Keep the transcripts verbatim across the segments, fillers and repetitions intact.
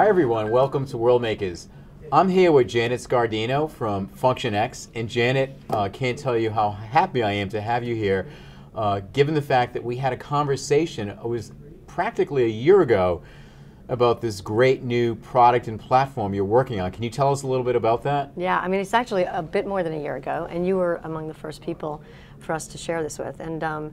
Hi everyone, welcome to Worldmakers. I'm here with Janet Scardino from Function X, and Janet, uh, can't tell you how happy I am to have you here, uh, given the fact that we had a conversation, it was practically a year ago, about this great new product and platform you're working on. Can you tell us a little bit about that? Yeah, I mean, it's actually a bit more than a year ago, and you were among the first people for us to share this with. And um,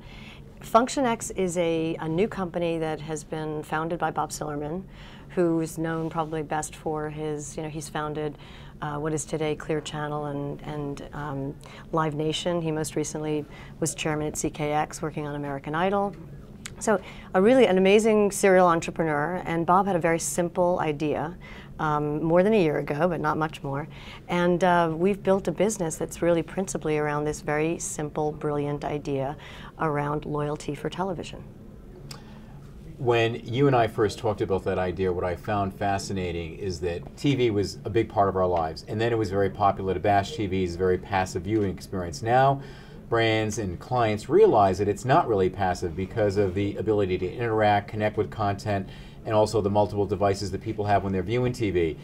Function X is a, a new company that has been founded by Bob Sillerman, who's known probably best for his, you know, he's founded uh, what is today Clear Channel and, and um, Live Nation. He most recently was chairman at C K X, working on American Idol. So a really an amazing serial entrepreneur, and Bob had a very simple idea um, more than a year ago, but not much more. And uh, we've built a business that's really principally around this very simple, brilliant idea around loyalty for television. When you and I first talked about that idea, what I found fascinating is that T V was a big part of our lives, and then it was very popular to bash T V's very passive viewing experience. Now, brands and clients realize that it's not really passive because of the ability to interact, connect with content, and also the multiple devices that people have when they're viewing T V.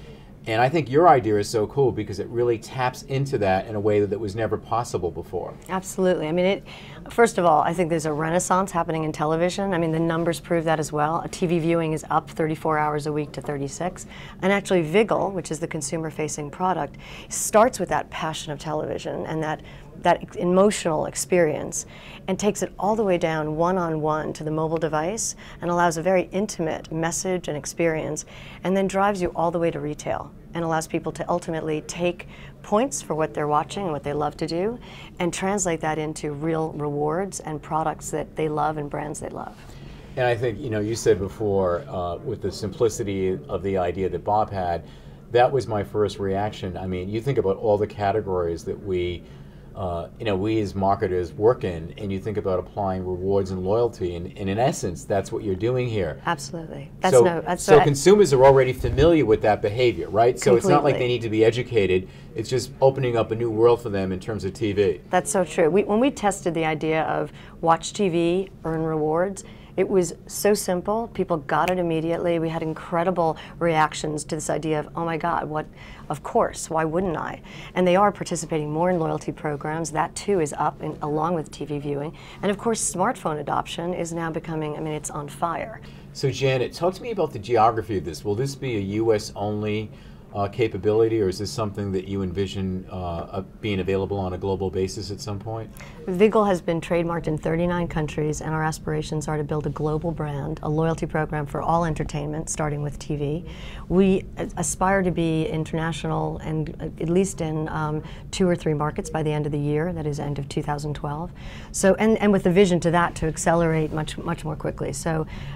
And I think your idea is so cool because it really taps into that in a way that was never possible before. Absolutely. I mean, it, first of all, I think there's a renaissance happening in television. I mean, the numbers prove that as well. T V viewing is up thirty-four hours a week to thirty-six. And actually, Viggle, which is the consumer-facing product, starts with that passion of television and that that emotional experience and takes it all the way down one-on-one to the mobile device and allows a very intimate message and experience, and then drives you all the way to retail and allows people to ultimately take points for what they're watching and what they love to do and translate that into real rewards and products that they love and brands they love. And I think, you know, you said before uh, with the simplicity of the idea that Bob had, that was my first reaction. I mean, you think about all the categories that we Uh, you know, we as marketers work in, and you think about applying rewards and loyalty, and, and in essence, that's what you're doing here. Absolutely. That's so, no, that's so consumers are already familiar with that behavior, right? Completely. So it's not like they need to be educated. It's just opening up a new world for them in terms of T V. That's so true. We, when we tested the idea of watch T V, earn rewards, it was so simple. People got it immediately. We had incredible reactions to this idea of, oh my God, what? Of course, why wouldn't I? And they are participating more in loyalty programs. That too is up in, along with T V viewing. And of course, smartphone adoption is now becoming, I mean, it's on fire. So Janet, talk to me about the geography of this. Will this be a U S only Uh, capability, or is this something that you envision uh, uh, being available on a global basis at some point? Viggle has been trademarked in thirty-nine countries, and our aspirations are to build a global brand, a loyalty program for all entertainment, starting with T V. We uh, aspire to be international and uh, at least in um, two or three markets by the end of the year, that is end of two thousand twelve. So, and, and with the vision to that to accelerate much, much more quickly. So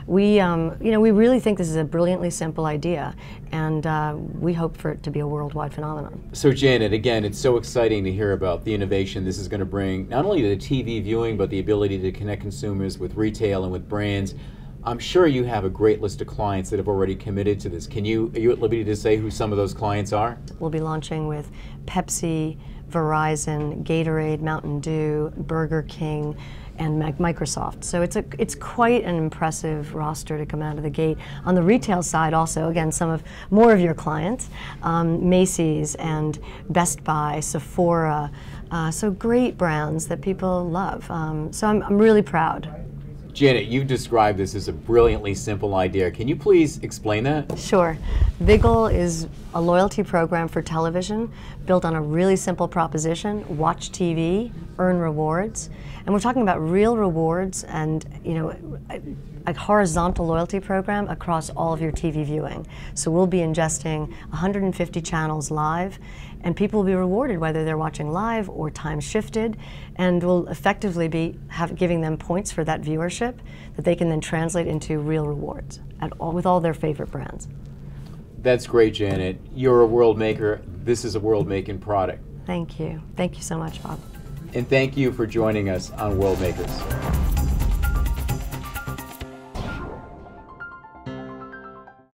we, um, you know, we really think this is a brilliantly simple idea, and uh, we hope for it to be a worldwide phenomenon. So Janet, again, it's so exciting to hear about the innovation this is going to bring, not only to the T V viewing, but the ability to connect consumers with retail and with brands. I'm sure you have a great list of clients that have already committed to this. Can you, are you at liberty to say who some of those clients are? We'll be launching with Pepsi, Verizon, Gatorade, Mountain Dew, Burger King, and Microsoft. So it's a it's quite an impressive roster to come out of the gate. On the retail side also, again, some of more of your clients, um, Macy's and Best Buy, Sephora, uh, so great brands that people love. Um, so I'm, I'm really proud. Janet, you've described this as a brilliantly simple idea. Can you please explain that? Sure. Viggle is a loyalty program for television built on a really simple proposition, watch T V, earn rewards. And we're talking about real rewards and, you know, I, a horizontal loyalty program across all of your T V viewing. So we'll be ingesting one hundred fifty channels live, and people will be rewarded whether they're watching live or time shifted, and we'll effectively be have, giving them points for that viewership that they can then translate into real rewards at all, with all their favorite brands. That's great, Janet. You're a world maker. This is a world-making product. Thank you. Thank you so much, Bob. And thank you for joining us on World Makers.